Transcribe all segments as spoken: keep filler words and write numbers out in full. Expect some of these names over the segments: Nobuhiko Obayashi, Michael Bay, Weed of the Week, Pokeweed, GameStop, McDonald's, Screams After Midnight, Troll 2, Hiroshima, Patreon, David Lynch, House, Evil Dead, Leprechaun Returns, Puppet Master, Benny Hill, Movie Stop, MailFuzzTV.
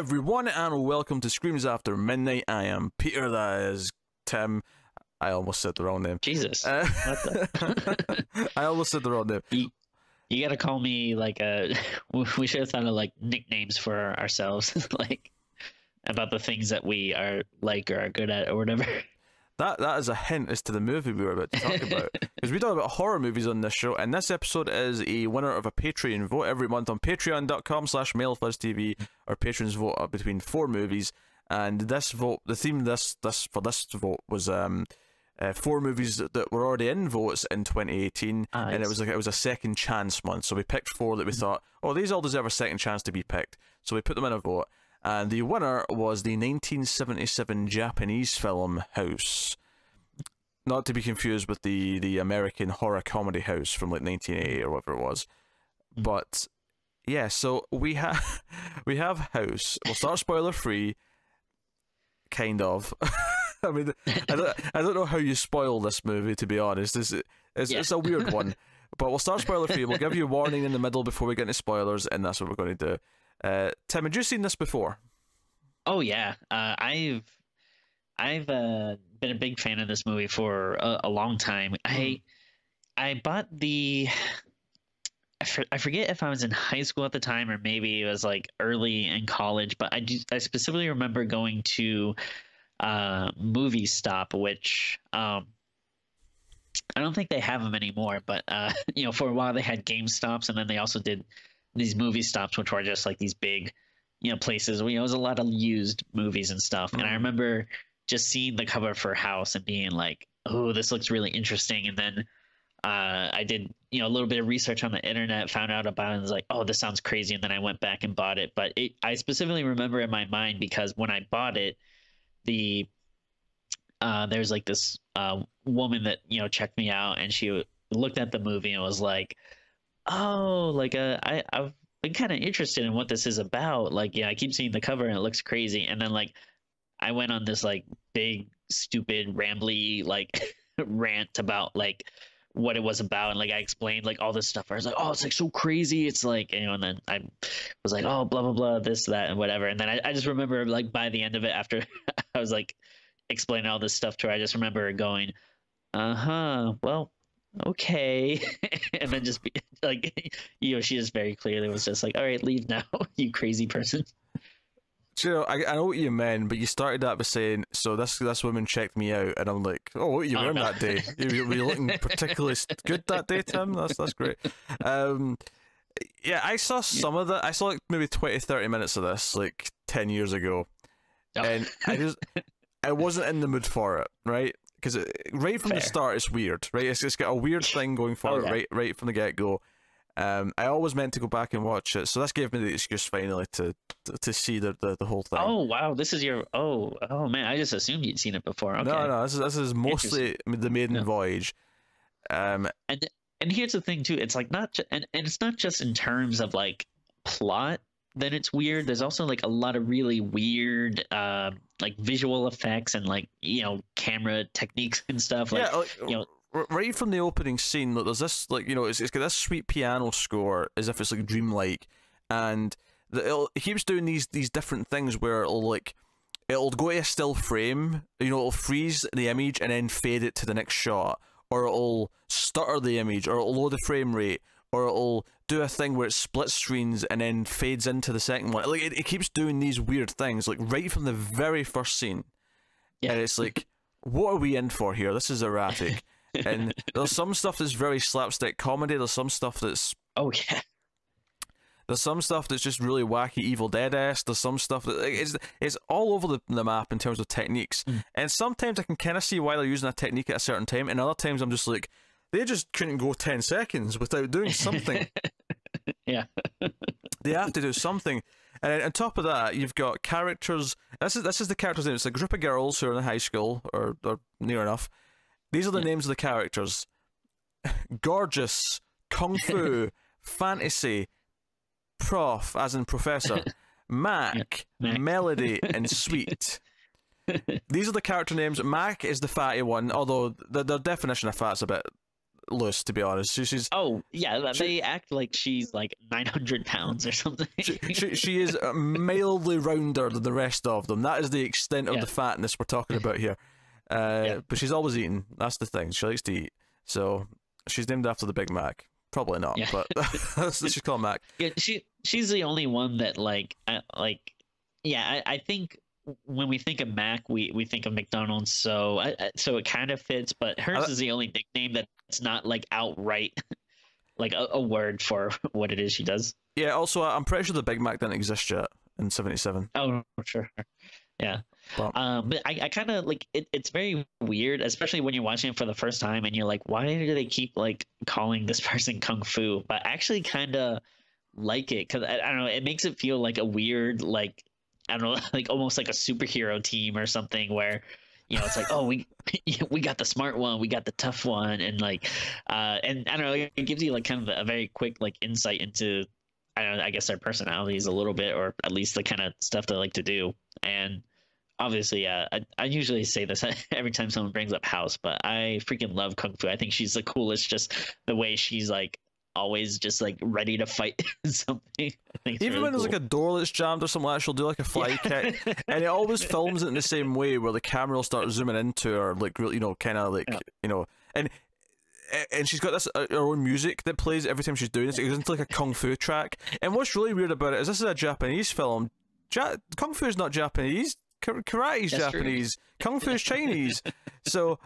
everyone, and welcome to Screams After Midnight. I am Peter, that is Tim. I almost said the wrong name. Jesus. Uh, what the? I almost said the wrong name. You, you gotta call me, like, a... We should have thought of, like, nicknames for ourselves, like, about the things that we are, like, or are good at, or whatever. That, that is a hint as to the movie we were about to talk about. Because we talk about horror movies on this show, and this episode is a winner of a Patreon vote every month on patreon dot com slash mail fuzz T V. Our patrons vote up between four movies, and this vote, the theme this this for this vote was um uh, four movies that, that were already in votes in twenty eighteen, ah, and it was like it was a second chance month. So we picked four that we thought, oh, these all deserve a second chance to be picked. So we put them in a vote. And the winner was the nineteen seventy-seven Japanese film House. Not to be confused with the, the American horror comedy House from like nineteen eighty or whatever it was. But, yeah, so we, ha we have House. We'll start spoiler-free, kind of. I mean, I don't, I don't know how you spoil this movie, to be honest. It's, it's, yeah. it's a weird one. But we'll start spoiler-free. We'll give you a warning in the middle before we get into spoilers, and that's what we're going to do. Uh, Tim, had you seen this before? Oh yeah, uh, I've I've uh, been a big fan of this movie for a, a long time. Mm. I I bought the I, for, I forget if I was in high school at the time or maybe it was like early in college, but I do I specifically remember going to uh, Movie Stop, which um, I don't think they have them anymore. But uh, you know, for a while they had GameStops, and then they also did these Movie Stops, which were just like these big, you know, places where, you know, it was a lot of used movies and stuff. Mm-hmm. And I remember just seeing the cover for House and being like, oh, this looks really interesting. And then uh, I did, you know, a little bit of research on the internet, found out about it, and was like, oh, this sounds crazy. And then I went back and bought it. But it, I specifically remember in my mind because when I bought it, the uh, there's like this uh, woman that, you know, checked me out, and she looked at the movie and was like, oh, like uh, I, I've been kind of interested in what this is about. Like, yeah, I keep seeing the cover and it looks crazy. And then, like, I went on this, like, big, stupid, rambly, like, rant about, like, what it was about. And, like, I explained, like, all this stuff. I was like, oh, it's, like, so crazy. It's, like, you know, and then I was like, oh, blah, blah, blah, this, that, and whatever. And then I, I just remember, like, by the end of it, after I was, like, explaining all this stuff to her, I just remember going, uh-huh, well, okay. And then just be like, you know, she just very clearly was just like, all right, leave now, you crazy person. You know, I, I know what you meant, but you started that by saying, so this this woman checked me out, and I'm like, oh, what are you wearing oh, no. that day? You were looking particularly good that day, Tim. That's that's great. Um, yeah, I saw some of that. I saw like maybe twenty, thirty minutes of this like ten years ago, oh. and I just I wasn't in the mood for it, right? Because right from Fair. the start, it's weird, right? It's, it's got a weird thing going for oh, yeah. it right right from the get-go. Um, I always meant to go back and watch it, so this gave me the excuse finally to to, to see the, the the whole thing. Oh, wow, this is your... Oh, oh man, I just assumed you'd seen it before. Okay. No, no, this is, this is mostly the maiden no. voyage. Um, and and here's the thing, too. It's like not... And, and it's not just in terms of, like, plot that it's weird. There's also, like, a lot of really weird... Uh, like visual effects and like, you know, camera techniques and stuff. Like, yeah, like, you know, right from the opening scene, look, there's this like, you know, it's, it's got this sweet piano score as if it's like dreamlike, and the, it'll, it keeps doing these these different things where it'll like it'll go to a still frame, you know, it'll freeze the image and then fade it to the next shot, or it'll stutter the image, or it'll lower the frame rate, or it'll do a thing where it splits screens and then fades into the second one. Like, it, it keeps doing these weird things, like, right from the very first scene. Yeah. And it's like, what are we in for here? This is erratic. And there's some stuff that's very slapstick comedy. There's some stuff that's... Oh, yeah. There's some stuff that's just really wacky Evil Dead-esque. There's some stuff that... It's, it's all over the, the map in terms of techniques. Mm. And sometimes I can kind of see why they're using a technique at a certain time, and other times I'm just like, they just couldn't go ten seconds without doing something. Yeah. They have to do something. And on top of that, you've got characters. This is this is the characters' name. It's a group of girls who are in high school, or, or near enough. These are the yeah. names of the characters. Gorgeous, Kung Fu, Fantasy, Prof, as in Professor, Mac, yeah. Melody, and Sweet. These are the character names. Mac is the fatty one, although the, the definition of fat's a bit... list, to be honest. She, she's oh yeah, she, they act like she's like nine hundred pounds or something. she, she she is mildly rounder than the rest of them. That is the extent of yeah. the fatness we're talking about here. Uh, yeah. But she's always eating. That's the thing. She likes to eat. So she's named after the Big Mac. Probably not, yeah. but that's what she's called, Mac. Yeah, she she's the only one that like I, like yeah. I, I think when we think of Mac, we we think of McDonald's. So I, I, so it kind of fits. But hers I, is the only nickname that's not like outright like a, a word for what it is she does. Yeah. Also, I'm pretty sure the Big Mac didn't exist yet in seventy-seven. Oh, sure. Yeah. But, um, but I, I kind of like it, it's very weird, especially when you're watching it for the first time and you're like, why do they keep like calling this person Kung Fu? But I actually kind of like it because I, I don't know, it makes it feel like a weird, like, I don't know, like almost like a superhero team or something where, you know, it's like, oh, we we got the smart one, we got the tough one. And like, uh, and I don't know, it gives you like kind of a very quick like insight into, I don't know, I guess their personalities a little bit, or at least the kind of stuff they like to do. And obviously, uh, I, I usually say this every time someone brings up House, but I freaking love Kung Fu. I think she's the coolest, just the way she's like always just like ready to fight something. Even really when there's cool. like a door that's jammed or something like that, she'll do like a fly yeah. kick. And it always films it in the same way where the camera will start zooming into her, like, really, you know, kind of like, yeah. you know, and and she's got this uh, her own music that plays every time she's doing this. It goes into like a Kung Fu track. And what's really weird about it is this is a Japanese film. Ja Kung Fu is not Japanese. Karate is Japanese, true. Kung Fu is Chinese, so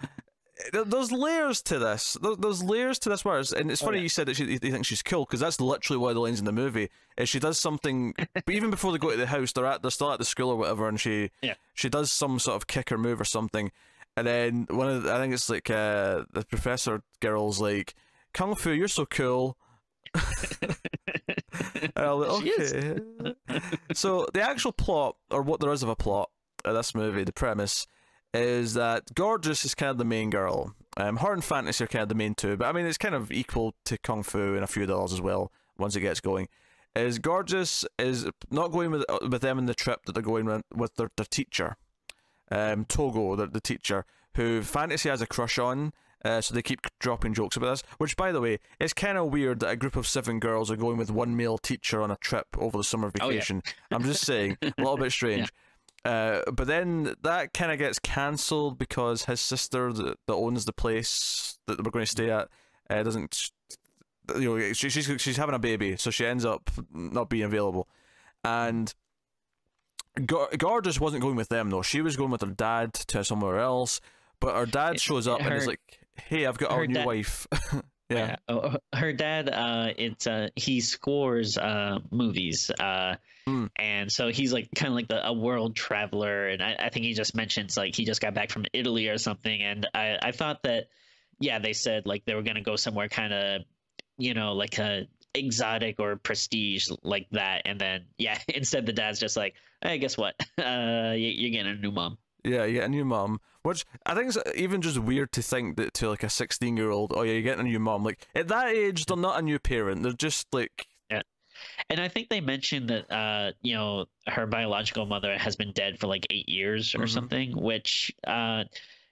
th there's layers to this. Th there's layers to this. Words, and it's funny oh, yeah. you said that she, you think she's cool because that's literally one of the lines in the movie. Is she does something, but even before they go to the house, they're at they're still at the school or whatever, and she yeah. she does some sort of kick or move or something, and then one of the, I think it's like uh, the professor girl's like, Kung Fu, you're so cool. Like, okay. So the actual plot, or what there is of a plot. This movie, the premise is that Gorgeous is kind of the main girl. Um, her and Fantasy are kind of the main two, but I mean it's kind of equal to Kung Fu and a few of the others as well. Once it gets going, is Gorgeous is not going with with them in the trip that they're going with their their teacher, um, Togo, the the teacher who Fantasy has a crush on. Uh, so they keep dropping jokes about this, which, by the way, it's kind of weird that a group of seven girls are going with one male teacher on a trip over the summer vacation. Oh, yeah. I'm just saying, a little bit strange. Yeah. Uh, but then that kind of gets cancelled because his sister that, that owns the place that we're going to stay at uh, doesn't, you know, she, she's she's having a baby, so she ends up not being available. And Gorgeous wasn't going with them though; she was going with her dad to somewhere else. But her dad shows up her, and is like, "Hey, I've got our new wife." yeah. yeah, her dad. Uh, it's uh, he scores uh movies. Uh. Mm. And so he's like kind of like the, a world traveler, and I, I think he just mentions like he just got back from Italy or something. And I, I thought that, yeah, they said like they were gonna go somewhere kind of, you know, like a exotic or prestige like that. And then yeah, instead the dad's just like, hey, guess what? Uh, you, you're getting a new mom. Yeah, you get a new mom, which I think is even just weird to think that to like a sixteen year old. Oh yeah, you're getting a new mom. Like at that age, they're not a new parent. They're just like. And I think they mentioned that, uh, you know, her biological mother has been dead for like eight years or mm-hmm. something, which, uh,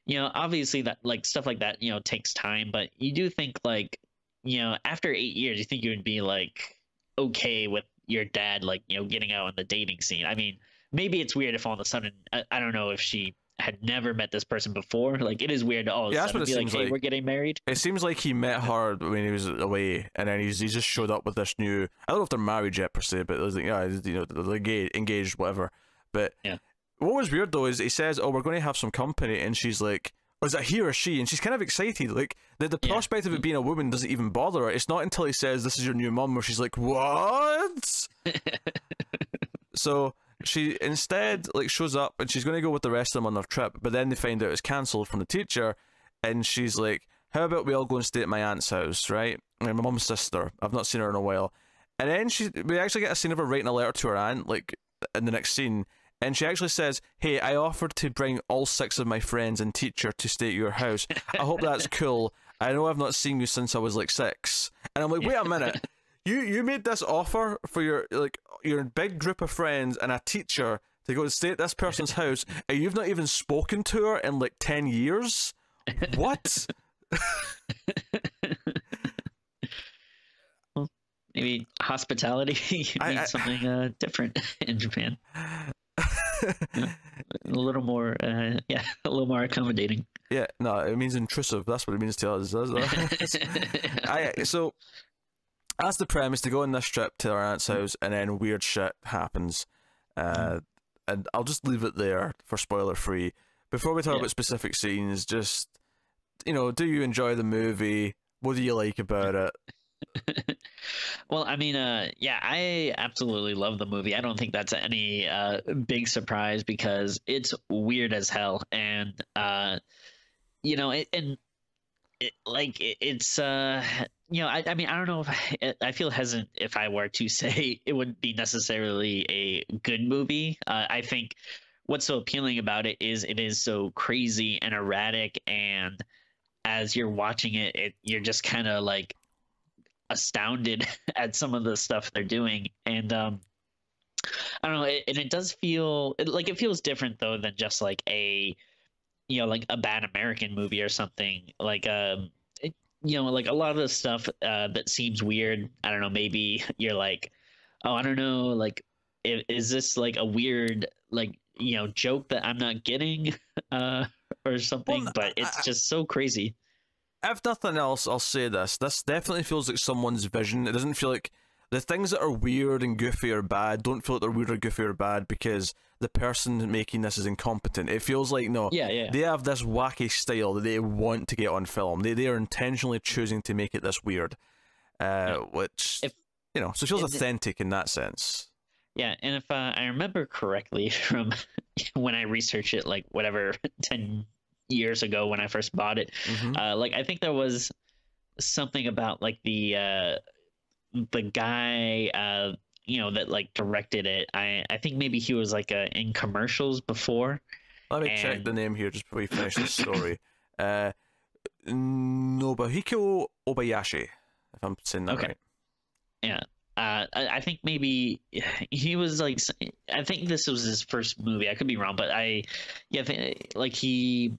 you know, obviously that like stuff like that, you know, takes time. But you do think like, you know, after eight years, you think you would be like, OK with your dad, like, you know, getting out on the dating scene. I mean, maybe it's weird if all of a sudden I, I don't know if she had never met this person before. Like it is weird to all of yeah, a sudden be like, hey, like. we're getting married. It seems like he met her when he was away, and then he's, he just showed up with this new, I don't know if they're married yet per se, but it was like, yeah, you know, they're engaged, engaged whatever. But yeah. what was weird though is he says, oh, we're going to have some company, and she's like, oh, is that he or she? And she's kind of excited. Like the, the yeah. prospect of it being a woman doesn't even bother her. It's not until he says, this is your new mom, where she's like, what? So she instead like shows up and she's going to go with the rest of them on their trip, but then they find out it's cancelled from the teacher, and she's like, how about we all go and stay at my aunt's house, right? And my mum's sister, I've not seen her in a while. And then she we actually get a scene of her writing a letter to her aunt like in the next scene, and she actually says, hey, I offered to bring all six of my friends and teacher to stay at your house. I hope that's cool. I know I've not seen you since I was like six. And I'm like, wait a minute. You you made this offer for your like your big group of friends and a teacher to go and stay at this person's house, and you've not even spoken to her in like ten years. What? Maybe hospitality. You I, need I, something uh, different in Japan. Yeah. A little more, uh, yeah, a little more accommodating. Yeah, no, it means intrusive. That's what it means to us. I, so, that's the premise. They go on this trip to their aunt's house, and then weird shit happens. Uh, and I'll just leave it there for spoiler free. Before we talk yeah. about specific scenes, just, you know, do you enjoy the movie? What do you like about it? Well, I mean, uh, yeah, I absolutely love the movie. I don't think that's any uh, big surprise because it's weird as hell, and uh, you know, it, and it, like it, it's, uh, you know, I, I mean, I don't know if I, I feel hesitant if I were to say it would be necessarily a good movie. Uh, I think what's so appealing about it is it is so crazy and erratic, and as you're watching it, it you're just kind of like astounded at some of the stuff they're doing. And um I don't know, it, and it does feel it, like it feels different though than just like a, you know, like a bad American movie or something. Like um it, you know, like a lot of the stuff uh that seems weird, I don't know, maybe you're like, oh, I don't know, like it, is this like a weird, like, you know, joke that I'm not getting uh or something? Well, but it's I, just so crazy. If nothing else, I'll say this. This definitely feels like someone's vision. It doesn't feel like the things that are weird and goofy or bad don't feel like they're weird or goofy or bad because the person making this is incompetent. It feels like, no, yeah, yeah. they have this wacky style that they want to get on film. They, they are intentionally choosing to make it this weird, uh, yeah. which, if, you know, so it feels authentic in that sense. Yeah, and if uh, I remember correctly from when I researched it, like, whatever, ten years ago when I first bought it, mm-hmm. uh like I think there was something about like the uh the guy uh you know that like directed it, i i think maybe he was like uh, in commercials before. Let me and... check the name here just before we finish the story. uh Nobuhiko Obayashi, if I'm saying that okay. right. Yeah, uh I, I think maybe he was like, I think this was his first movie, I could be wrong, but I yeah I think, like he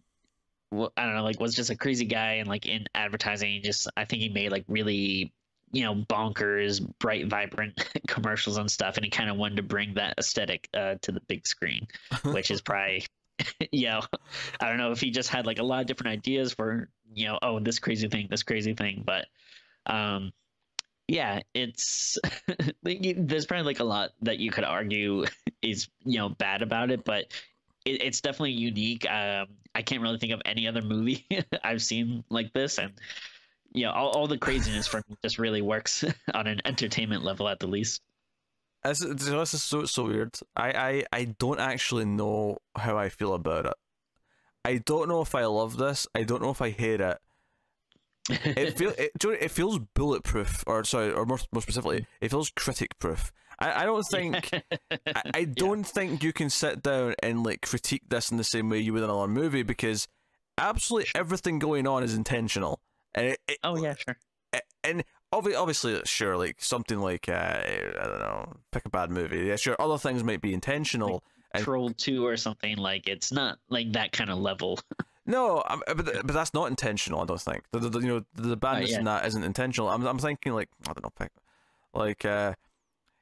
I don't know, like was just a crazy guy, and like in advertising, he just I think he made like really, you know, bonkers, bright, vibrant commercials and stuff, and he kind of wanted to bring that aesthetic uh, to the big screen, which is probably, you know, I don't know if he just had like a lot of different ideas for, you know, oh, this crazy thing, this crazy thing, but um, yeah, it's there's probably like a lot that you could argue is, you know, bad about it, but it, it's definitely unique. Um, I can't really think of any other movie I've seen like this, and you know, all, all the craziness for me just really works on an entertainment level at the least. This is so so weird. I, I I don't actually know how I feel about it. I don't know if I love this. I don't know if I hate it. It feels it, it feels bulletproof, or sorry, or more more specifically, it feels critic proof. I, I don't think I, I don't yeah. think you can sit down and like critique this in the same way you would in another movie, because absolutely everything going on is intentional. And it, it, oh yeah, sure. It, and obviously, obviously, sure, like something like uh, I don't know, pick a bad movie. Yeah, sure. Other things might be intentional. Like Troll two or something, like it's not like that kind of level. No, I'm, but but that's not intentional. I don't think the, the, the you know the badness oh, yeah. in that isn't intentional. I'm I'm thinking like I don't know, pick like. Uh,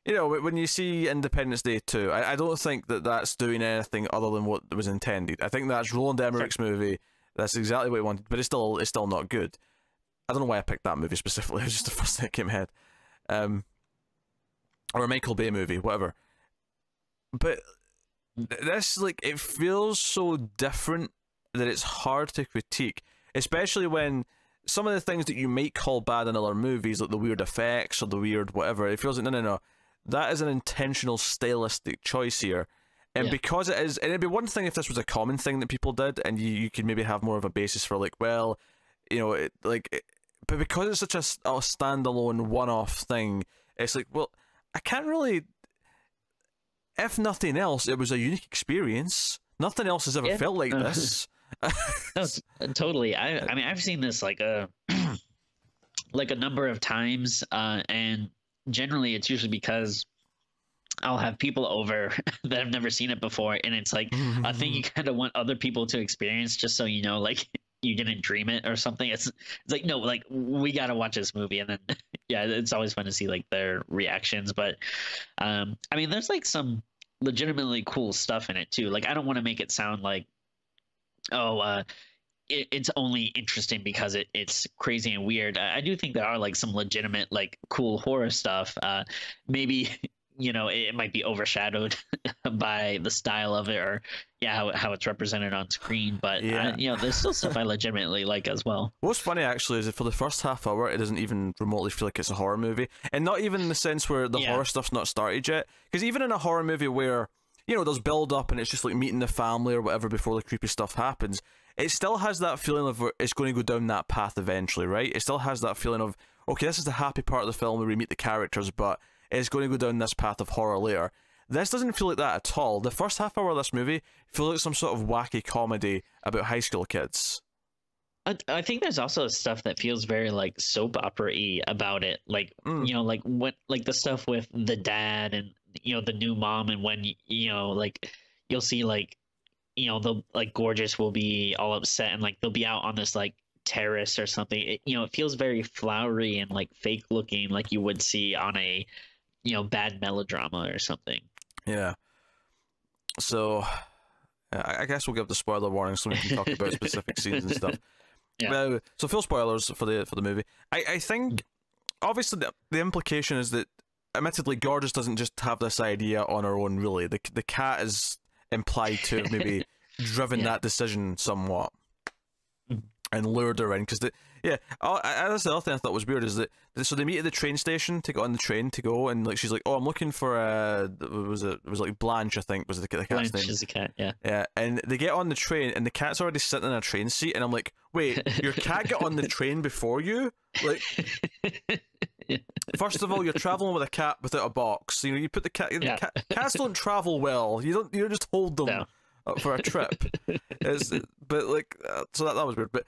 You know, when you see Independence Day two, I, I don't think that that's doing anything other than what was intended. I think that's Roland Emmerich's movie. That's exactly what he wanted, but it's still it's still not good. I don't know why I picked that movie specifically. It was just the first thing that came ahead. Um, or a Michael Bay movie, whatever. But this, like, it feels so different that it's hard to critique, especially when some of the things that you might call bad in other movies, like the weird effects or the weird whatever, it feels like, no, no, no. That is an intentional stylistic choice here. And yeah. because it is, and it'd be one thing if this was a common thing that people did, and you, you could maybe have more of a basis for like, well, you know, it, like, it, but because it's such a, a standalone one-off thing, it's like, well, I can't really, if nothing else, it was a unique experience. Nothing else has ever yeah. felt like this. No, totally. I, I mean, I've seen this like a, like a number of times, uh, and generally it's usually because I'll have people over that have never seen it before, and it's like I think you kind of want other people to experience just so you know, like you didn't dream it or something. It's it's like, no, like we gotta watch this movie, and then yeah, it's always fun to see like their reactions. But um, I mean, there's like some legitimately cool stuff in it too. Like, I don't want to make it sound like, oh, uh, it, it's only interesting because it, it's crazy and weird. I, I do think there are like some legitimate, like cool horror stuff. Uh, maybe, you know, it, it might be overshadowed by the style of it, or yeah, how, how it's represented on screen. But yeah, I, you know, there's still stuff I legitimately like as well. What's funny actually is that for the first half hour, it doesn't even remotely feel like it's a horror movie, and not even in the sense where the yeah. horror stuff's not started yet. Because even in a horror movie where, you know, there's build up and it's just like meeting the family or whatever before the creepy stuff happens, it still has that feeling of it's going to go down that path eventually, right? It still has that feeling of, okay, this is the happy part of the film where we meet the characters, but it's going to go down this path of horror later. This doesn't feel like that at all. The first half hour of this movie feels like some sort of wacky comedy about high school kids. I, I think there's also stuff that feels very like soap opera-y about it. Like, mm. you know, like what, like the stuff with the dad and, you know, the new mom, and when, you know, like you'll see like, you know, the like Gorgeous will be all upset and like they'll be out on this like terrace or something. It, you know, it feels very flowery and like fake looking, like you would see on a, you know, bad melodrama or something. Yeah. So I guess we'll give the spoiler warning so we can talk about specific scenes and stuff. Yeah. Uh, so full spoilers for the for the movie. I, I think obviously the, the implication is that admittedly Gorgeous doesn't just have this idea on her own really. The the cat is implied to have maybe driven yeah. that decision somewhat and lured her in, because the yeah I, I, that's the other thing I thought was weird is that so they meet at the train station to get on the train to go, and like she's like, oh, I'm looking for uh was it, it was like Blanche, I think was the, the cat's Blanche name. Is the cat, yeah yeah and they get on the train and the cat's already sitting in a train seat, and I'm like, wait, your cat got on the train before you? Like, first of all, you're traveling with a cat without a box. You know, you put the cat. Yeah. The cat cats don't travel well. You don't. You don't just hold them no. up for a trip. It's, but like, so that that was weird. But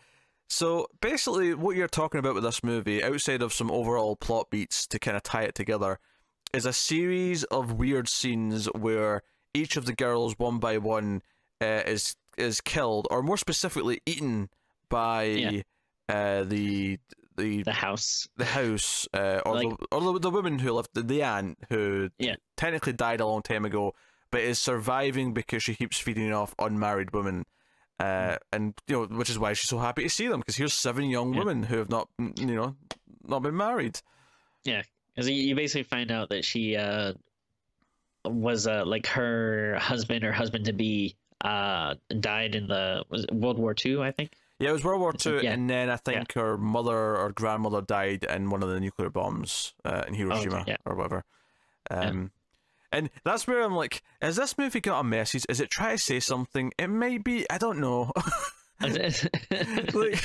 so basically, what you're talking about with this movie, outside of some overall plot beats to kind of tie it together, is a series of weird scenes where each of the girls, one by one, uh, is is killed, or more specifically, eaten by yeah. uh, the. The, the house the house uh, or, like, the, or the, the woman who lived, the, the aunt who yeah. technically died a long time ago but is surviving because she keeps feeding off unmarried women, uh, mm. and you know, which is why she's so happy to see them, because here's seven young yeah. women who have not, you know, not been married. Yeah, because you basically find out that she uh, was uh, like her husband or husband-to-be uh, died in the was it World War Two, I think. Yeah, it was World War Two, yeah. and then I think yeah. her mother or grandmother died in one of the nuclear bombs uh, in Hiroshima oh, okay. yeah. or whatever. Um, yeah. And that's where I'm like, has this movie got a message? Is it trying to say something? It may be, I don't know. Like,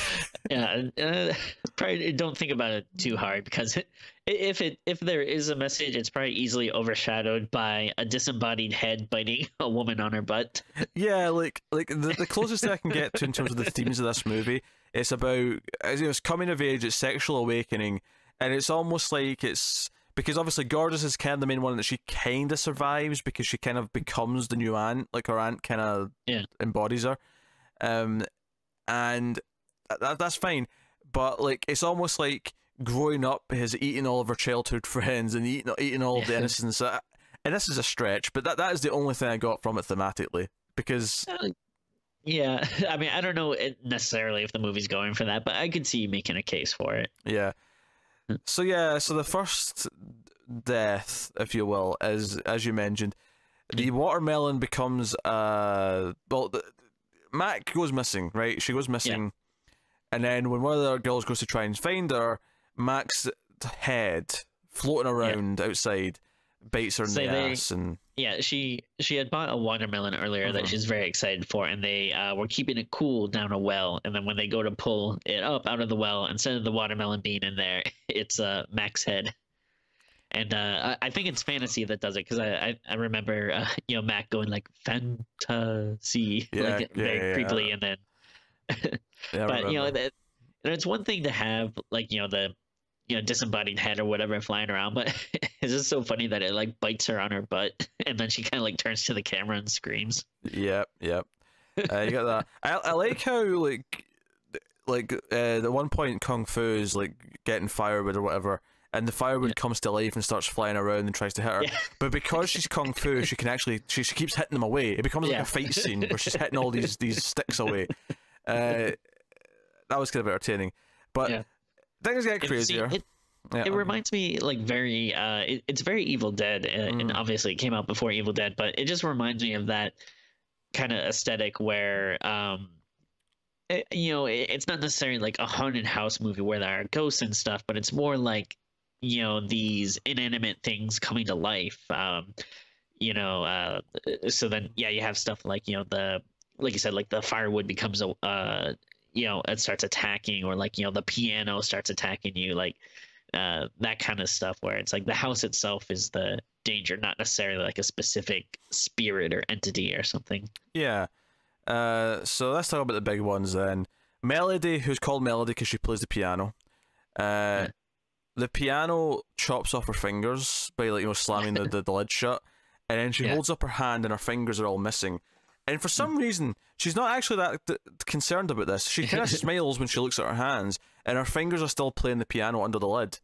yeah, uh, probably don't think about it too hard, because it, if it if there is a message, it's probably easily overshadowed by a disembodied head biting a woman on her butt. Yeah, like like the, the closest I can get to in terms of the themes of this movie, it's about it's coming of age, it's sexual awakening, and it's almost like it's because obviously Gorgeous is kind of the main one that she kind of survives because she kind of becomes the new aunt, like her aunt kind of yeah. embodies her. Um. And that, that's fine, but like it's almost like growing up has eaten all of her childhood friends and eating eating all of the innocence. I, and this is a stretch, but that that is the only thing I got from it thematically, because uh, yeah, I mean, I don't know necessarily if the movie's going for that, but I could see you making a case for it. Yeah. So yeah, so the first death, if you will, is as you mentioned, the watermelon becomes uh well. The, Mac goes missing, right? She goes missing, yeah. and then when one of the other girls goes to try and find her, Mac's head floating around yeah. outside bites her so in the they, ass. And yeah, she she had bought a watermelon earlier uh-huh. that she's very excited for, and they uh, were keeping it cool down a well. And then when they go to pull it up out of the well, instead of the watermelon being in there, it's uh, Mac's head. And uh, I, I think it's fantasy that does it, because I, I, I remember uh, you know, Mac going like fantasy yeah, like, yeah, very yeah, creepily, yeah. and then yeah, but you know that, and it's one thing to have like you know the you know disembodied head or whatever flying around, but it's just so funny that it like bites her on her butt, and then she kind of like turns to the camera and screams. Yep, yep. Uh, you got that. I I like how like like uh, at one point Kung Fu is like getting firewood or whatever. and the firewood yeah. comes to life and starts flying around and tries to hit her. Yeah. But because she's kung fu, she can actually she, she keeps hitting them away. It becomes yeah. like a fight scene where she's hitting all these these sticks away. Uh, that was kind of entertaining, but yeah. things get crazier. See, it, yeah, it reminds me like very uh, it, it's very Evil Dead, uh, mm. and obviously it came out before Evil Dead, but it just reminds me of that kind of aesthetic where. Um, It, you know, it, it's not necessarily like a haunted house movie where there are ghosts and stuff, but it's more like, you know, these inanimate things coming to life. Um, you know, uh, so then, yeah, you have stuff like, you know, the, like you said, like the firewood becomes, a, uh, you know, it starts attacking, or like, you know, the piano starts attacking you, like uh, that kind of stuff where it's like the house itself is the danger, not necessarily like a specific spirit or entity or something. Yeah. Uh, so let's talk about the big ones then. Melody, who's called Melody because she plays the piano. Uh, yeah. The piano chops off her fingers by, like, you know, slamming the, the, the lid shut, and then she yeah. holds up her hand and her fingers are all missing. And for some reason, she's not actually that th concerned about this. She kind of smiles when she looks at her hands, and her fingers are still playing the piano under the lid.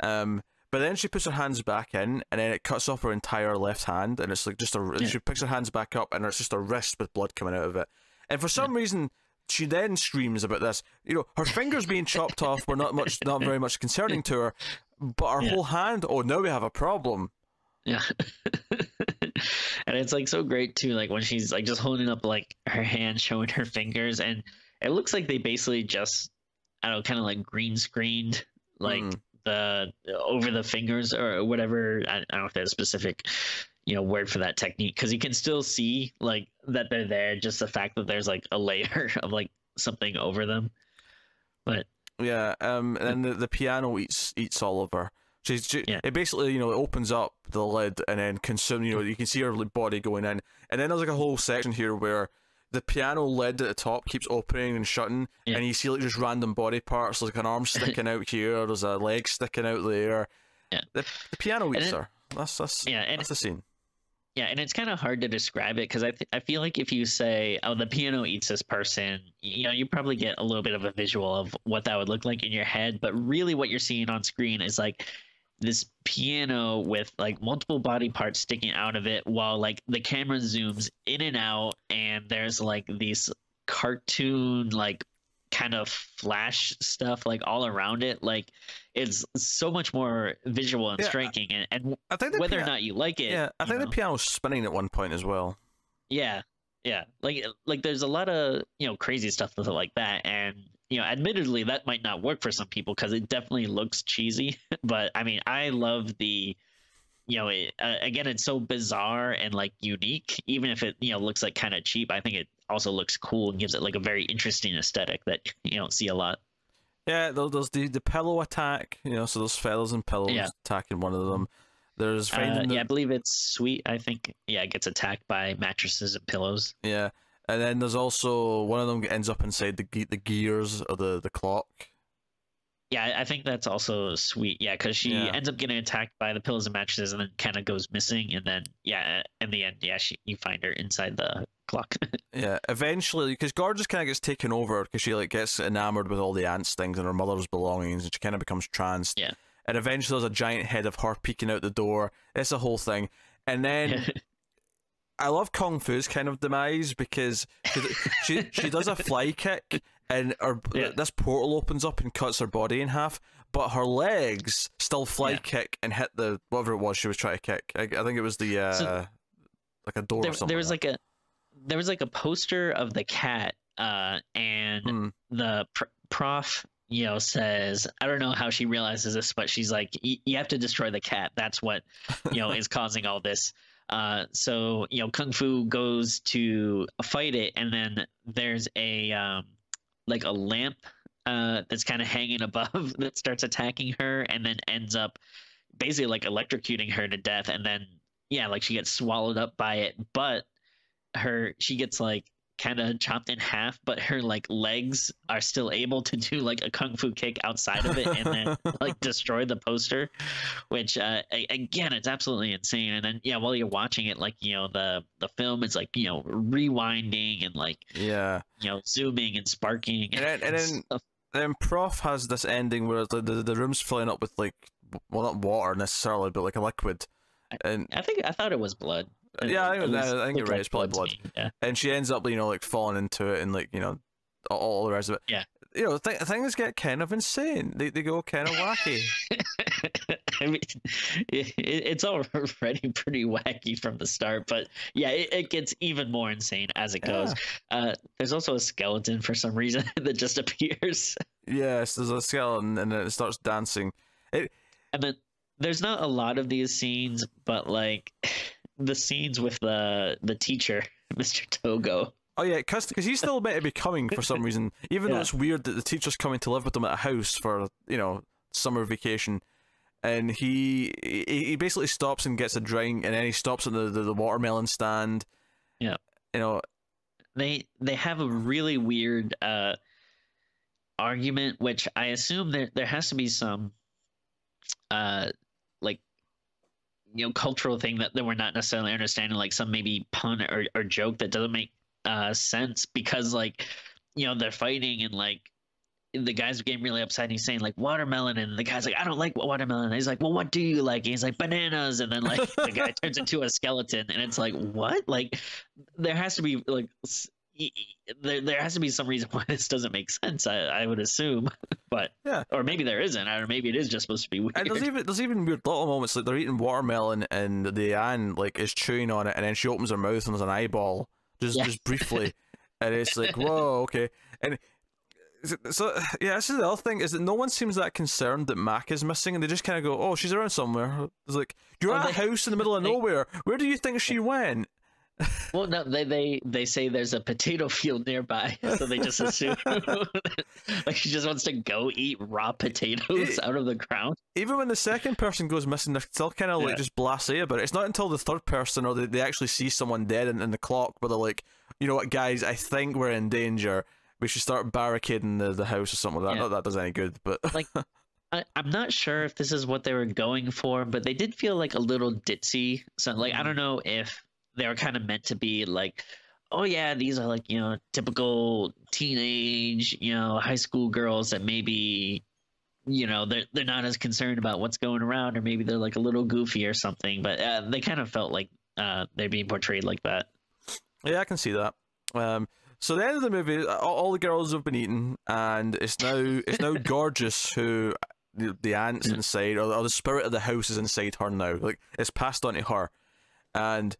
Um, but then she puts her hands back in, and then it cuts off her entire left hand, and it's like just a. Yeah. She picks her hands back up, and it's just a wrist with blood coming out of it. And for some yeah. reason, she then screams about this. You know, her fingers being chopped off were not much, not very much concerning to her, but her yeah. whole hand. Oh, now we have a problem. Yeah, and it's like so great too. Like when she's like just holding up like her hand, showing her fingers, and it looks like they basically just, I don't know, kind of like green screened, like. Mm. The over the fingers or whatever. I, I don't know if there's a specific, you know, word for that technique, because you can still see like that they're there, just the fact that there's like a layer of like something over them. But yeah, um and the, the piano eats eats all of her. She's she, yeah. it basically, you know, it opens up the lid and then consume, you know, you can see her body going in, and then there's like a whole section here where the piano lid at the top keeps opening and shutting, yeah. and you see like just random body parts, like an arm sticking out here, there's a leg sticking out there. Yeah. The, the piano eats her. That's that's yeah, and that's the scene. Yeah, and it's kind of hard to describe it because I th I feel like if you say, oh, the piano eats this person, you know, you probably get a little bit of a visual of what that would look like in your head, but really what you're seeing on screen is like this piano with like multiple body parts sticking out of it, while like the camera zooms in and out, and there's like these cartoon like kind of flash stuff like all around it. Like it's so much more visual and yeah, striking, and, and I think whether or not you like it, yeah, I think know. the piano's spinning at one point as well. Yeah, yeah, like like there's a lot of, you know, crazy stuff with it like that, and. You know, admittedly, that might not work for some people because it definitely looks cheesy. But I mean, I love the, you know, it, uh, again, it's so bizarre and like unique. Even if it, you know, looks like kind of cheap, I think it also looks cool and gives it like a very interesting aesthetic that you don't see a lot. Yeah, there's the the pillow attack. You know, so those feathers and pillows yeah. attacking one of them. There's finding uh, yeah, the... I believe it's Sweet. I think yeah, it gets attacked by mattresses and pillows. Yeah. And then there's also one of them ends up inside the the gears or the the clock. Yeah, I think that's also Sweet. Yeah, because she yeah. ends up getting attacked by the pillows and mattresses, and then kind of goes missing. And then yeah, in the end, yeah, she you find her inside the clock. Yeah, eventually, because Gorgeous kind of gets taken over because she like gets enamored with all the aunt's things and her mother's belongings, and she kind of becomes tranced. Yeah. And eventually, there's a giant head of her peeking out the door. It's a whole thing, and then. I love Kung Fu's kind of demise because she she, she does a fly kick and her, yeah. this portal opens up and cuts her body in half, but her legs still fly yeah. kick and hit the whatever it was she was trying to kick. I, I think it was the uh, so like a door. There, or something there was like, like a there was like a poster of the cat, uh, and mm. the pr prof. You know, says, I don't know how she realizes this, but she's like, you have to destroy the cat. That's what, you know, is causing all this. Uh, so, you know, Kung Fu goes to fight it, and then there's a, um, like a lamp uh, that's kind of hanging above that starts attacking her, and then ends up basically like electrocuting her to death. And then, yeah, like she gets swallowed up by it, but her, she gets like, kind of chopped in half, but her like legs are still able to do like a kung fu kick outside of it and then like destroy the poster, which uh again, it's absolutely insane. And then yeah, while you're watching it, like, you know, the the film is like, you know, rewinding and like, yeah, you know, zooming and sparking and, and, and, and then, then Prof has this ending where the, the the room's filling up with like well, not water necessarily, but like a liquid. And I think I thought it was blood. Yeah, I think, I think you're right. Like it's probably blood. blood. Yeah. And she ends up, you know, like falling into it and like, you know, all the rest of it. Yeah. You know, th things get kind of insane. They they go kind of wacky. I mean, it, it's already pretty wacky from the start, but yeah, it, it gets even more insane as it goes. Yeah. Uh, there's also a skeleton for some reason that just appears. Yes, there's a skeleton, and then it starts dancing. It, and then there's not a lot of these scenes, but like the scenes with the the teacher, Mister Togo. Oh yeah, because he's still meant to be coming for some reason, even yeah. though it's weird that the teacher's coming to live with them at a house for, you know, summer vacation, and he he basically stops and gets a drink, and then he stops at the the, the watermelon stand. Yeah, you know, they they have a really weird uh, argument, which I assume there there has to be some, uh, like. you know, cultural thing that, that we're not necessarily understanding, like some maybe pun or, or joke that doesn't make uh, sense, because like, you know, they're fighting and like the guy's getting really upset and he's saying like watermelon, and the guy's like, I don't like watermelon. And he's like, well, what do you like? And he's like, bananas. And then like the guy turns into a skeleton, and it's like, what? Like there has to be like, there, there has to be some reason why this doesn't make sense, I, I would assume. But yeah, or maybe there isn't, or maybe it is just supposed to be weird. And there's even there's even weird little moments, like they're eating watermelon and the Anne like is chewing on it, and then she opens her mouth and there's an eyeball just yeah. just briefly, and it's like, whoa, okay. And so yeah, this is the other thing, is that no one seems that concerned that Mac is missing, and they just kind of go, oh, she's around somewhere. It's like, you're well, at they, a house in the middle of they, nowhere. Where do you think she went? Well, no, they, they they say there's a potato field nearby, so they just assume like she just wants to go eat raw potatoes it, out of the ground. Even when the second person goes missing, they're still kind of like yeah. just blasé about it. It's not until the third person, or they, they actually see someone dead in, in the clock, where they're like, you know what, guys, I think we're in danger. We should start barricading the, the house or something like that. Yeah. Not that does any good, but... like, I, I'm not sure if this is what they were going for, but they did feel like a little ditzy. So, like, I don't know if... they were kind of meant to be like, oh yeah, these are like, you know, typical teenage, you know, high school girls that maybe, you know, they're, they're not as concerned about what's going around, or maybe they're like a little goofy or something, but uh, they kind of felt like uh, they're being portrayed like that. Yeah, I can see that. Um, so the end of the movie, all, all the girls have been eaten, and it's now, it's now Gorgeous who, the, the aunt's inside, or, or the spirit of the house is inside her now. Like, it's passed on to her. And...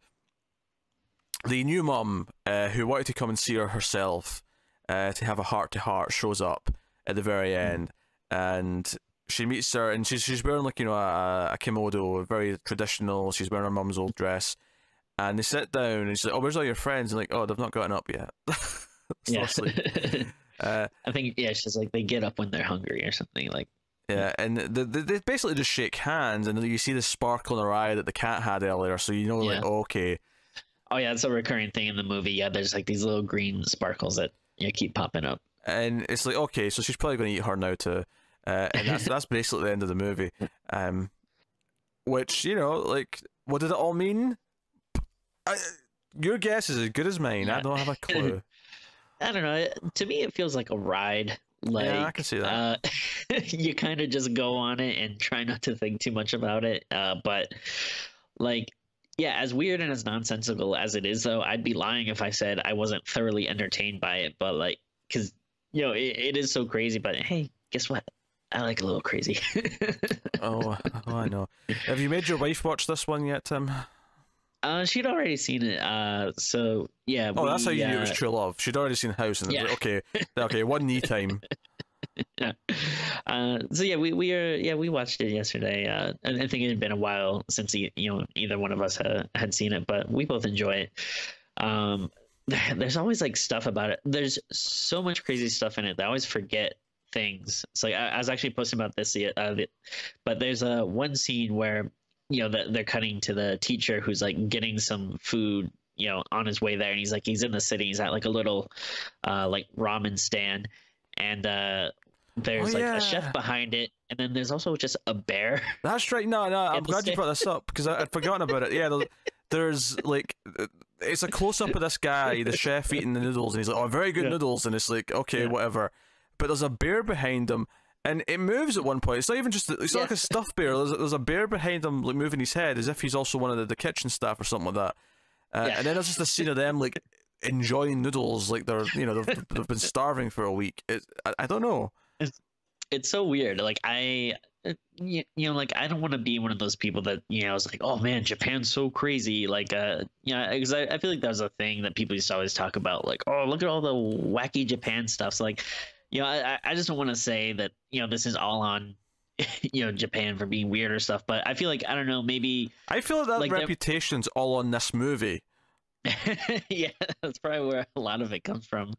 the new mum, uh, who wanted to come and see her herself, uh, to have a heart-to-heart, shows up at the very end, and she meets her, and she's, she's wearing, like, you know, a, a kimono, very traditional, she's wearing her mum's old dress, and they sit down, and she's like, oh, where's all your friends? And like, oh, they've not gotten up yet. Yeah. uh, I think, yeah, she's like, they get up when they're hungry or something, like. Yeah, and the, the, they basically just shake hands, and you see the sparkle in her eye that the cat had earlier, so you know, yeah. like, oh, okay. Oh yeah, it's a recurring thing in the movie. Yeah, there's like these little green sparkles that you know, keep popping up, and it's like, okay, so she's probably going to eat her now too, uh, and that's that's basically the end of the movie. Um, which you know, like, what did it all mean? I, your guess is as good as mine. Yeah. I don't have a clue. I don't know. To me, it feels like a ride. Like, yeah, I can see that. Uh, you kind of just go on it and try not to think too much about it. Uh, but like. Yeah, as weird and as nonsensical as it is, though, I'd be lying if I said I wasn't thoroughly entertained by it. But, like, because, you know, it, it is so crazy. But, hey, guess what? I like a little crazy. oh, oh, I know. Have you made your wife watch this one yet, Tim? Uh, she'd already seen it. Uh, so, yeah. Oh, we, that's how you uh, knew it was true love. She'd already seen House. And yeah. Okay, okay, one knee time. Yeah. Uh, so yeah, we we are yeah we watched it yesterday. Uh, I, I think it had been a while since e you know either one of us had, had seen it, but we both enjoy it. Um, there's always like stuff about it. There's so much crazy stuff in it that I always forget things. So like, I, I was actually posting about this, uh, but there's a uh, one scene where you know the, they're cutting to the teacher who's like getting some food, you know, on his way there, and he's like he's in the city, he's at like a little uh, like ramen stand, and uh. There's oh, like yeah. a chef behind it, and then there's also just a bear. That's right. No, no, I'm glad you brought this up because I'd forgotten about it. Yeah, there's, there's like, it's a close up of this guy, the chef eating the noodles, and he's like, "Oh, very good yeah. noodles," and it's like, okay, yeah. whatever. But there's a bear behind him, and it moves at one point. It's not even just it's yeah. not like a stuffed bear. There's, there's a bear behind him, like moving his head as if he's also one of the, the kitchen staff or something like that. Uh, yeah. And then there's just a scene of them like enjoying noodles, like they're you know they've, they've been starving for a week. It, I, I don't know. It's it's so weird. Like I. You, you know, like I don't want to be one of those people that you know is like, oh man, Japan's so crazy. Like, uh, you know, because I, I feel like that was a thing that people used to always talk about. Like, oh, look at all the wacky Japan stuff. So, like, you know, I, I just don't want to say that you know this is all on you know Japan for being weird or stuff. But I feel like I don't know, maybe I feel that like reputation's all on this movie. Yeah, that's probably where a lot of it comes from.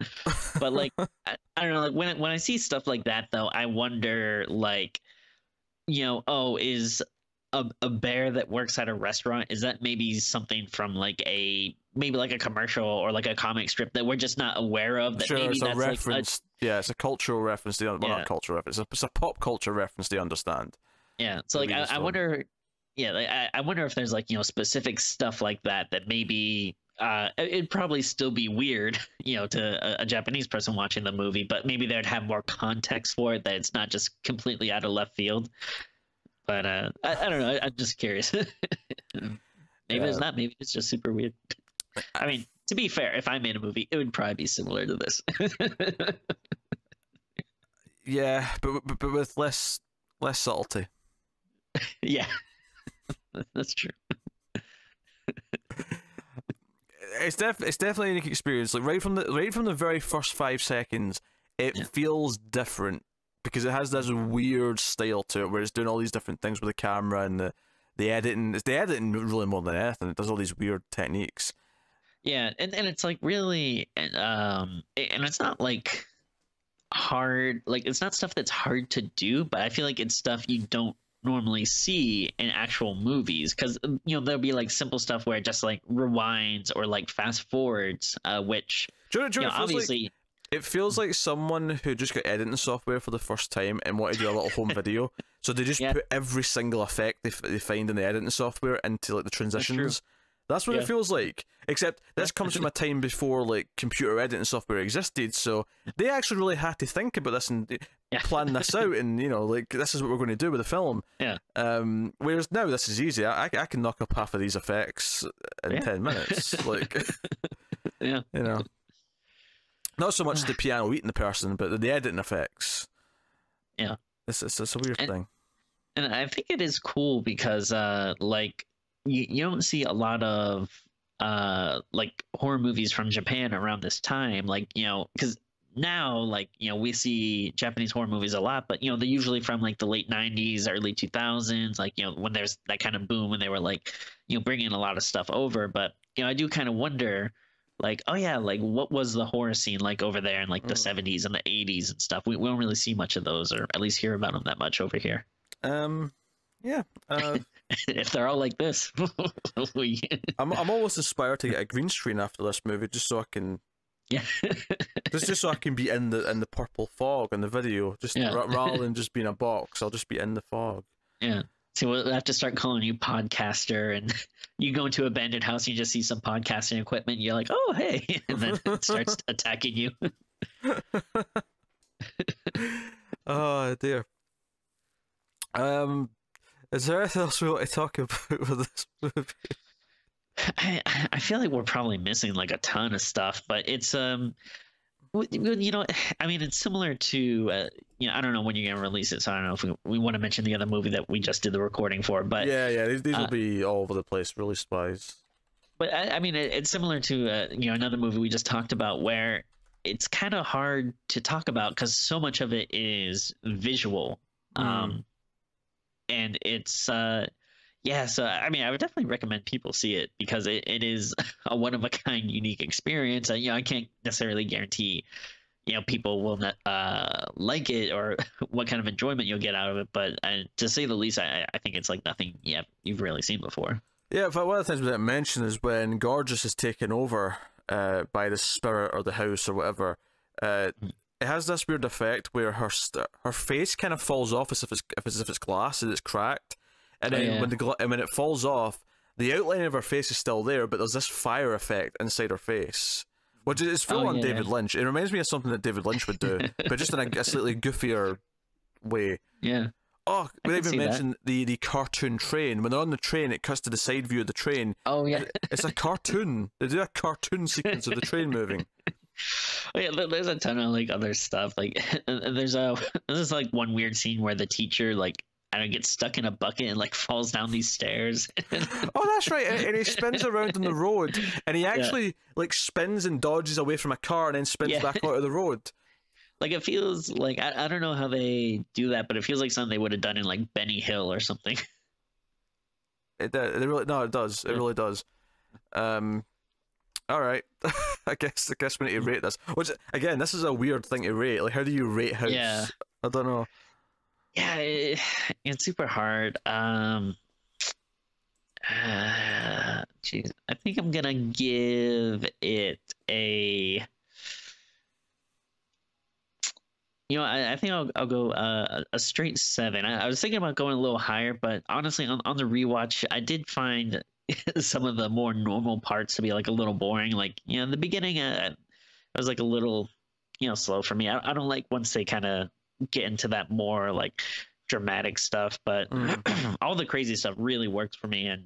But like, I, I don't know. Like when when I see stuff like that though, I wonder like. You know, oh, is a, a bear that works at a restaurant, is that maybe something from like a maybe like a commercial or like a comic strip that we're just not aware of? That sure, maybe it's that's a reference. Like a, yeah, it's a cultural reference. To, well, yeah. Not a cultural reference. It's a, it's a pop culture reference. They understand. Yeah, so like I, I wonder. Yeah, like, I, I wonder if there's like you know specific stuff like that that maybe. Uh, it'd probably still be weird, you know, to a, a Japanese person watching the movie, but maybe they'd have more context for it, that it's not just completely out of left field. But uh, I, I don't know. I, I'm just curious. Maybe yeah. It's not. Maybe it's just super weird. I mean, to be fair, if I made a movie, it would probably be similar to this. Yeah, but, but but with less less subtlety. Yeah, that's true. It's def it's definitely a unique experience. Like right from the right from the very first five seconds, it yeah. feels different because it has this weird style to it, where it's doing all these different things with the camera and the the editing. It's the editing really more than anything. It does all these weird techniques. Yeah, and and it's like really, um, and it's not like hard. Like it's not stuff that's hard to do, but I feel like it's stuff you don't normally see in actual movies, because you know there'll be like simple stuff where it just like rewinds or like fast forwards, uh which do you know, do you know, know, it obviously like, it feels like someone who just got editing software for the first time and wanted to do a little home video, so they just yeah. put every single effect they, f they find in the editing software into like the transitions. That's, that's what yeah. it feels like, except this comes from a time before like computer editing software existed, so they actually really had to think about this and yeah. plan this out, and you know, like this is what we're going to do with the film. Yeah. Um. Whereas now this is easy. I I can knock up half of these effects in yeah. ten minutes. Like. Yeah. You know. Not so much the piano eating the person, but the editing effects. Yeah. This is it's a weird and, thing. And I think it is cool because uh like you you don't see a lot of uh like horror movies from Japan around this time, like you know because. Now, like, you know, we see Japanese horror movies a lot, but, you know, they're usually from, like, the late nineties, early two thousands, like, you know, when there's that kind of boom when they were, like, you know, bringing a lot of stuff over. But, you know, I do kind of wonder, like, oh, yeah, like, what was the horror scene like over there in, like, the mm. seventies and the eighties and stuff? We, we don't really see much of those, or at least hear about them that much over here. Um, yeah. Uh, if they're all like this. we... I'm, I'm almost inspired to get a green screen after this movie, just so I can... Yeah, just just so I can be in the in the purple fog in the video, just yeah. rather than just being a box, I'll just be in the fog. Yeah. So we'll have to start calling you podcaster, and you go into an abandoned house, and you just see some podcasting equipment, and you're like, oh hey, and then it starts attacking you. Oh dear. Um, is there anything else we want to talk about with this movie? I, I feel like we're probably missing like a ton of stuff, but it's um, you know, I mean, it's similar to uh, you know, I don't know when you're gonna release it, so I don't know if we, we want to mention the other movie that we just did the recording for, but yeah, yeah, these, these uh, will be all over the place, release wise. But I, I mean, it, it's similar to uh, you know, another movie we just talked about where it's kind of hard to talk about because so much of it is visual, mm. um, and it's uh. Yeah, so I mean, I would definitely recommend people see it because it, it is a one of a kind, unique experience. And, you know, I can't necessarily guarantee, you know, people will not uh, like it or what kind of enjoyment you'll get out of it. But I, to say the least, I, I think it's like nothing yeah, you've really seen before. Yeah, but one of the things we didn't mention is when Gorgeous is taken over uh, by the spirit or the house or whatever, uh, mm-hmm. it has this weird effect where her st her face kind of falls off as if it's as if it's glass and it's cracked. And then oh, yeah. when the and when it falls off, the outline of her face is still there, but there's this fire effect inside her face, which is full oh, on yeah. David Lynch. It reminds me of something that David Lynch would do, but just in a, a slightly goofier way. Yeah. Oh, we even mentioned the, the cartoon train. When they're on the train, it cuts to the side view of the train. Oh, yeah. It's a cartoon. They do a cartoon sequence of the train moving. Oh, yeah, there's a ton of, like, other stuff. Like, there's a... This is, like, one weird scene where the teacher, like, I don't get stuck in a bucket and, like, falls down these stairs. Oh, that's right. And, and he spins around on the road. And he actually, yeah. like, spins and dodges away from a car and then spins yeah. back out of the road. Like, it feels like, I, I don't know how they do that, but it feels like something they would have done in, like, Benny Hill or something. It, it really, no, it does. It yeah. really does. Um, all right. I guess I guess we need to rate this. Which, again, this is a weird thing to rate. Like, how do you rate House? Yeah. I don't know. Yeah, it, it's super hard. Um, uh, geez, I think I'm going to give it a... You know, I, I think I'll, I'll go uh, a straight seven. I, I was thinking about going a little higher, but honestly, on, on the rewatch, I did find some of the more normal parts to be, like, a little boring. Like, you know, in the beginning, I, I was, like, a little, you know, slow for me. I, I don't like once they kind of get into that more, like, dramatic stuff, but mm. all the crazy stuff really works for me. And,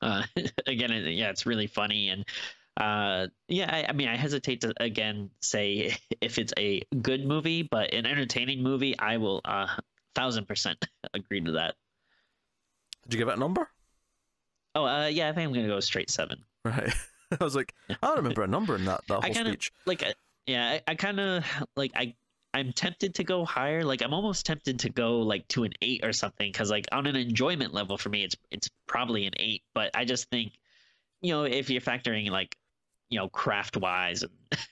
uh, again, it, yeah, it's really funny. And, Uh, yeah, I, I mean, I hesitate to, again, say if it's a good movie, but an entertaining movie, I will uh, one thousand percent agree to that. Did you give it a number? Oh, uh, yeah, I think I'm going to go straight seven. Right. I was like, I don't remember a number in that, that whole I kinda, speech. Like, yeah, I, I kind of, like, I... I'm tempted to go higher. Like, I'm almost tempted to go, like, to an eight or something, because, like, on an enjoyment level for me, it's it's probably an eight, but I just think, you know, if you're factoring, like, you know, craft wise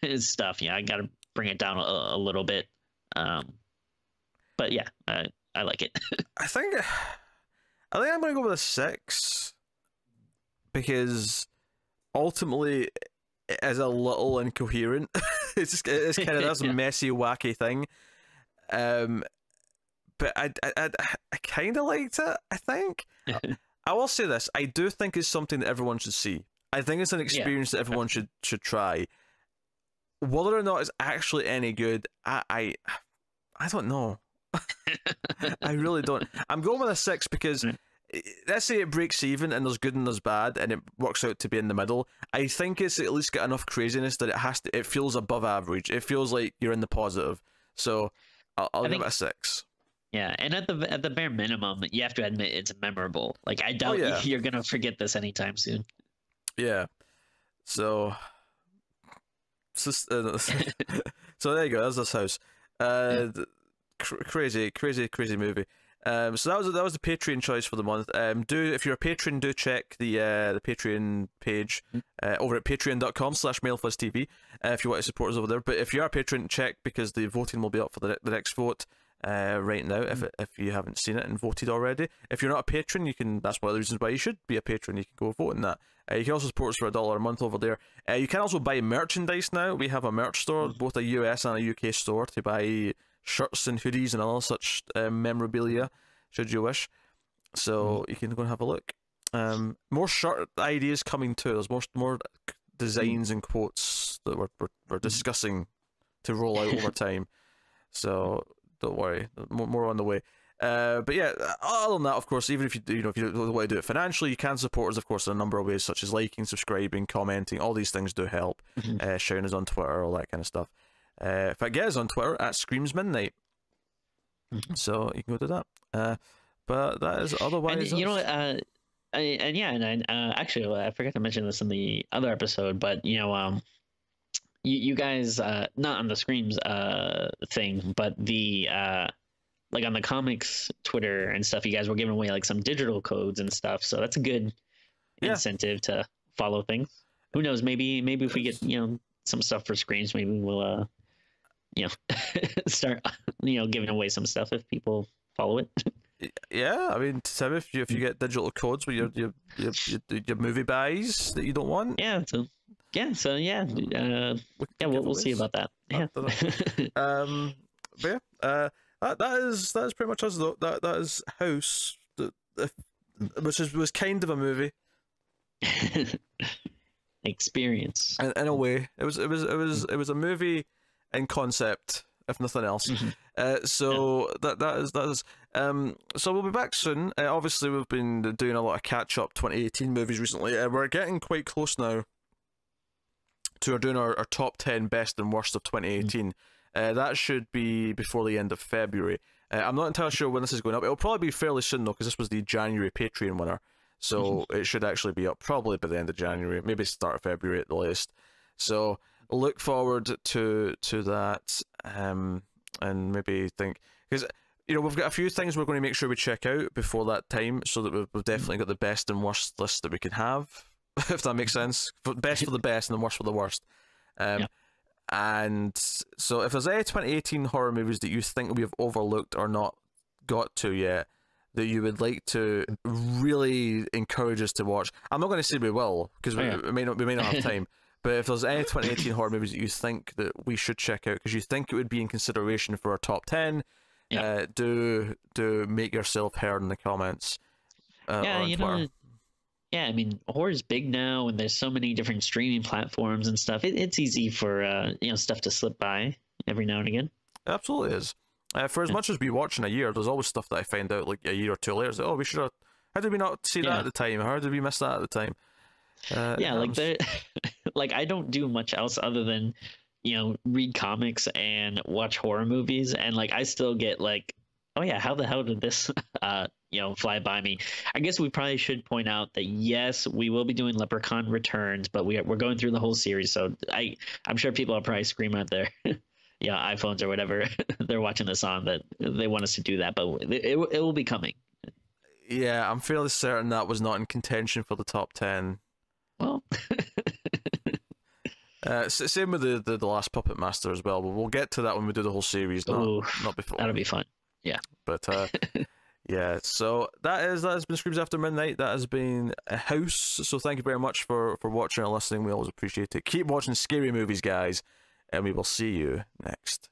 and stuff, yeah, I gotta bring it down a, a little bit. Um, but yeah, I, I like it. I think, I think I'm gonna go with a six, because ultimately it is a little incoherent. It's just, it's kind of this yeah. messy, wacky thing. Um, but I, I, I, I kind of liked it. I think. I will say this: I do think it's something that everyone should see. I think it's an experience yeah. that everyone should should try. Whether or not it's actually any good, I I, I don't know. I really don't. I'm going with a six because let's say it breaks even and there's good and there's bad and it works out to be in the middle. I think it's at least got enough craziness that it has to. It feels above average. It feels like you're in the positive. So I'll, I'll give think, it a six. Yeah, and at the at the bare minimum, you have to admit it's memorable. Like, I doubt oh, yeah. you're gonna forget this anytime soon. Yeah, so so, uh, so there you go. That's this house. Uh, yeah. cr crazy, crazy, crazy movie. Um, so that was that was the Patreon choice for the month. Um, do if you're a patron, do check the uh the Patreon page uh, over at patreon dot com slash mailfuzztv uh, if you want to support us over there. But if you are a patron, check, because the voting will be up for the the next vote uh right now. Mm. If it, if you haven't seen it and voted already, if you're not a patron, you can. That's one of the reasons why you should be a patron. You can go vote in that. Uh, you can also support us for a dollar a month over there. Uh, you can also buy merchandise now. We have a merch store, both a U S and a U K store, to buy shirts and hoodies and all such uh, memorabilia, should you wish. So you can go and have a look. Um, more shirt ideas coming too. There's more more designs and quotes that we're we're, we're discussing to roll out over time. So don't worry, more, more on the way. Uh, but yeah, other than that, of course, even if you do, you know, if you don't want to do it financially, you can support us, of course, in a number of ways, such as liking, subscribing, commenting. All these things do help. Mm-hmm. uh, sharing us on Twitter, all that kind of stuff. Uh, if I get us on Twitter at Screams Midnight, mm-hmm. so you can go do that. Uh, but that is otherwise. And, you know, uh, I, and yeah, and I, uh, actually, I forgot to mention this in the other episode, but you know, um, you, you guys, uh, not on the Screams uh thing, but the uh. like on the comics Twitter and stuff, you guys were giving away like some digital codes and stuff, so that's a good yeah. incentive to follow things. Who knows? Maybe maybe if we get, you know, some stuff for Screams, maybe we'll uh, you know, start, you know, giving away some stuff if people follow it. Yeah, I mean, Tim, if you if you get digital codes with your your your, your, your movie buys that you don't want, yeah, so yeah, so yeah, uh, yeah, we'll we'll see about that. Yeah, um, but yeah, uh. That that is that is pretty much us though. That that is House, that, that, which is was kind of a movie experience. In, in a way, it was it was it was it was a movie in concept. if nothing else. uh, so yeah. that that is that is. Um, so we'll be back soon. Uh, obviously, we've been doing a lot of catch-up twenty eighteen movies recently. Uh, we're getting quite close now to doing our, our top ten best and worst of twenty eighteen. Mm. Uh, that should be before the end of February. Uh, I'm not entirely sure when this is going up. It'll probably be fairly soon though, because this was the January Patreon winner, so it should actually be up probably by the end of January, maybe start of February at the latest. So look forward to to that, um, and maybe think, because you know we've got a few things we're going to make sure we check out before that time, so that we've, we've definitely got the best and worst list that we can have, if that makes sense. Best for the best and the worst for the worst. Um, yeah. And so if there's any twenty eighteen horror movies that you think we have overlooked or not got to yet, that you would like to really encourage us to watch, I'm not going to say we will, because we, oh, yeah. we may not we may not have time, but if there's any twenty eighteen horror movies that you think that we should check out because you think it would be in consideration for our top ten, yeah. uh, do do make yourself heard in the comments. Uh, yeah, you Twitter. know. Yeah, I mean, horror is big now, and there's so many different streaming platforms and stuff. It, it's easy for uh, you know stuff to slip by every now and again. Absolutely is. Uh, for as yeah. much as we watch in a year, there's always stuff that I find out like a year or two later. It's like, oh, we should have. How did we not see yeah. that at the time? How did we miss that at the time? Uh, yeah, like there, like I don't do much else other than you know read comics and watch horror movies, and like I still get like, oh yeah, how the hell did this? Uh, you know, fly by me. I guess we probably should point out that yes, we will be doing Leprechaun Returns, but we are, we're going through the whole series, so I I'm sure people are probably screaming out their yeah iPhones or whatever they're watching this on that they want us to do that, but it, it it will be coming. Yeah, I'm fairly certain that was not in contention for the top ten. Well, uh, same with the, the the last Puppet Master as well. But we'll get to that when we do the whole series. Not, Ooh, not before. That'll be fun. Yeah, but. Uh, Yeah, so that is that has been Screams After Midnight. That has been a House. So thank you very much for for watching and listening. We always appreciate it. Keep watching scary movies, guys, and we will see you next.